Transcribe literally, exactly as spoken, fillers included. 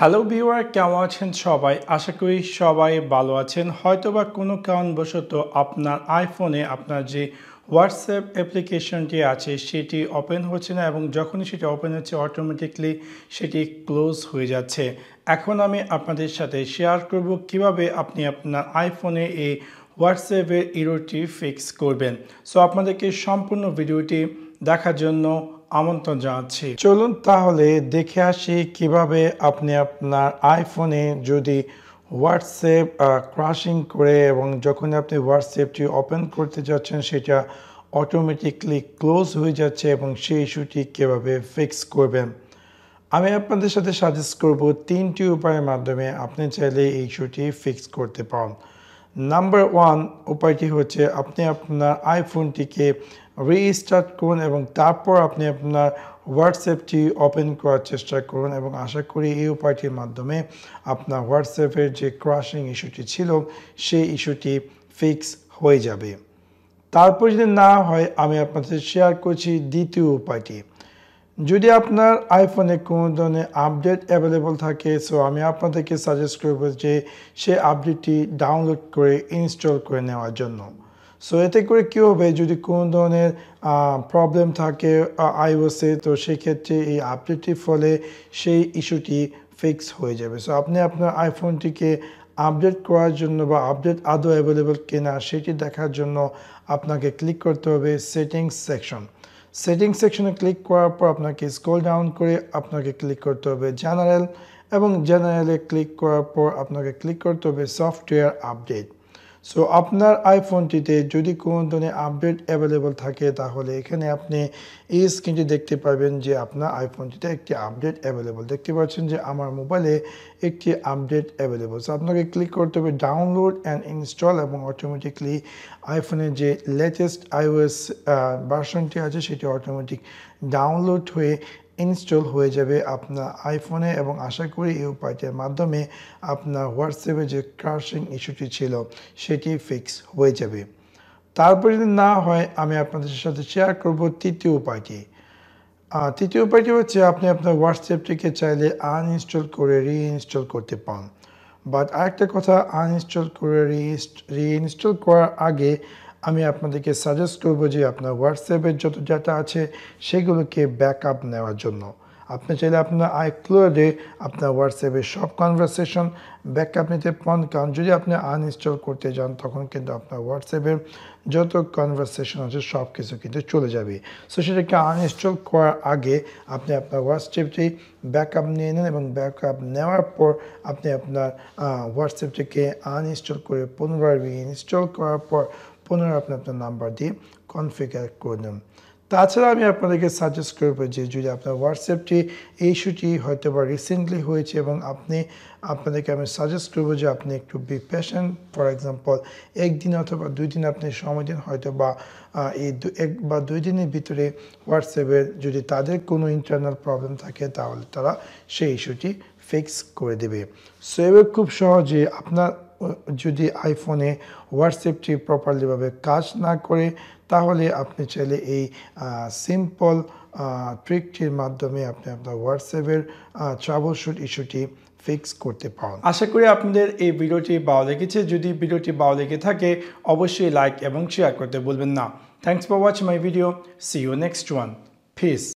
Hello viewer, কেমন আছেন সবাই? আশা করি সবাই ভালো আছেন। হয়তোবা কোনো কারণবশত আপনার আইফোনে আপনার যে হোয়াটসঅ্যাপ অ্যাপ্লিকেশনটি আছে সেটি ওপেন হচ্ছে না, এবং যখনই সেটি ওপেন হচ্ছে অটোমেটিকলি সেটি ক্লোজ হয়ে যাচ্ছে। এখন আমি আপনাদের সাথে শেয়ার করব কিভাবে আপনি আপনার আইফোনে এই হোয়াটসঅ্যাপের এররটি ফিক্স করবেন। সো আপনাদেরকে সম্পূর্ণ ভিডিওটি দেখার জন্য আমন্ত্রণ জানাচ্ছি। চলুন তাহলে দেখে আসি কিভাবে আপনি আপনার আইফোনে যদি হোয়াটসঅ্যাপ ক্র্যাশিং করে এবং যখন আপনি হোয়াটসঅ্যাপটি ওপেন করতে যাচ্ছেন সেটা অটোমেটিকলি ক্লোজ হয়ে যাচ্ছে, এবং সেই ইস্যুটি কীভাবে ফিক্স করবেন আমি আপনাদের সাথে সাজেস্ট করব। তিনটি উপায়ের মাধ্যমে আপনি চাইলে এই ইস্যুটি ফিক্স করতে পারেন। নাম্বার ওয়ান উপায়টি হচ্ছে আপনি আপনার আইফোনটিকে রিস্টার্ট করুন এবং তারপর আপনি আপনার হোয়াটসঅ্যাপটি ওপেন করার চেষ্টা করুন, এবং আশা করি এই উপায়টির মাধ্যমে আপনার হোয়াটসঅ্যাপের যে ক্র্যাশিং ইস্যুটি ছিল সেই ইস্যুটি ফিক্স হয়ে যাবে। তারপর যদি না হয় আমি আপনাদের শেয়ার করছি দ্বিতীয় উপায়টি। যদি আপনার আইফোনে কোনো ধরনের আপডেট অ্যাভেলেবল থাকে, সো আমি আপনাদেরকে সাজেস্ট করব যে সেই আপডেটটি ডাউনলোড করে ইনস্টল করে নেওয়ার জন্য। সো এতে করে কী হবে, যদি কোনো ধরনের প্রবলেম থাকে আইওএসে, তো সেক্ষেত্রে এই আপডেটটির ফলে সেই ইস্যুটি ফিক্স হয়ে যাবে। সো আপনি আপনার আইফোনটিকে আপডেট করার জন্য বা আপডেট আদৌ অ্যাভেলেবল কিনা সেটি দেখার জন্য আপনাকে ক্লিক করতে হবে সেটিংস সেকশন। সেটিংস সেকশনে ক্লিক করার পর আপনাকে স্ক্রল ডাউন করে আপনাকে ক্লিক করতে হবে জেনারেল, এবং জেনারেলে ক্লিক করার পর আপনাকে ক্লিক করতে হবে সফটওয়্যার আপডেট। সো আপনার আইফোনটিতে যদি কোনো ধরনের আপডেট অ্যাভেলেবল থাকে তাহলে এখানে আপনি এই স্ক্রিনটি দেখতে পাবেন যে আপনার আইফোনটিতে একটি আপডেট অ্যাভেলেবল। দেখতে পাচ্ছেন যে আমার মোবাইলে একটি আপডেট অ্যাভেলেবল। সো আপনাকে ক্লিক করতে হবে ডাউনলোড অ্যান্ড ইনস্টল, এবং অটোমেটিকলি আইফোনের যে লেটেস্ট আইওএস ভার্সনটি আছে সেটি অটোমেটিক ডাউনলোড হয়ে ইনস্টল হয়ে যাবে আপনার আইফোনে, এবং আশা করি এই উপায়টির মাধ্যমে আপনার হোয়াটসঅ্যাপে যে ক্র্যাশিং ইস্যুটি ছিল সেটি ফিক্স হয়ে যাবে। তারপর যদি না হয় আমি আপনাদের সাথে শেয়ার করব তৃতীয় উপায়টি। তৃতীয় উপায়টি হচ্ছে আপনি আপনার হোয়াটসঅ্যাপটিকে চাইলে আনইনস্টল করে রিইনস্টল করতে পারেন। বাট আরেকটা কথা, আনইনস্টল করে রিইনস্টল করার আগে আমি আপনাদেরকে সাজেস্ট করব যে আপনার হোয়াটসঅ্যাপের যত ডাটা আছে সেগুলোকে ব্যাকআপ নেওয়ার জন্য। আপনি চাইলে আপনার আইক্লাউডে আপনার হোয়াটসঅ্যাপের সব কনভারসেশন ব্যাকআপ নিতে পারেন, কারণ যদি আপনি আনইনস্টল করতে যান তখন কিন্তু আপনার হোয়াটসঅ্যাপের যত কনভারসেশন আছে সব কিছু কিন্তু চলে যাবে। সো সেটাকে আনইনস্টল করার আগে আপনি আপনার হোয়াটসঅ্যাপটি ব্যাকআপ নিয়ে নেন, এবং ব্যাকআপ নেওয়ার পর আপনি আপনার হোয়াটসঅ্যাপটিকে আনইনস্টল করে পুনরায় রিইনস্টল করার পর পুনরায় আপনি আপনার নাম্বার দিয়ে কনফিগার করে নেন। তাছাড়া আমি আপনাদেরকে সাজেস্ট করব যে যদি আপনার হোয়াটসঅ্যাপটি এই ইস্যুটি হয়তো বা রিসেন্টলি হয়েছে, এবং আপনি আপনাদেরকে আমি সাজেস্ট করব যে আপনি একটু বি পেশেন্ট। ফর এক্সাম্পল একদিন অথবা দুই দিন আপনি সময় দিন, হয়তো বা এই এক বা দুই দিনের ভিতরে হোয়াটসঅ্যাপের যদি তাদের কোনো ইন্টারনাল প্রবলেম থাকে তাহলে তারা সেই ইস্যুটি ফিক্স করে দেবে। সো এবার খুব সহজে আপনার যদি আইফোনে হোয়াটসঅ্যাপটি প্রপারলিভাবে কাজ না করে তাহলে আপনি চাইলে এই সিম্পল ট্রিকটির মাধ্যমে আপনি আপনার হোয়াটসঅ্যাপের ট্রাবল শুট ইস্যুটি ফিক্স করতে পারেন। আশা করি আপনাদের এই ভিডিওটি ভালো লেগেছে। যদি ভিডিওটি ভালো লেগে থাকে অবশ্যই লাইক এবং শেয়ার করতে বলবেন না। Thanks for watching my video. See you next one. Piece.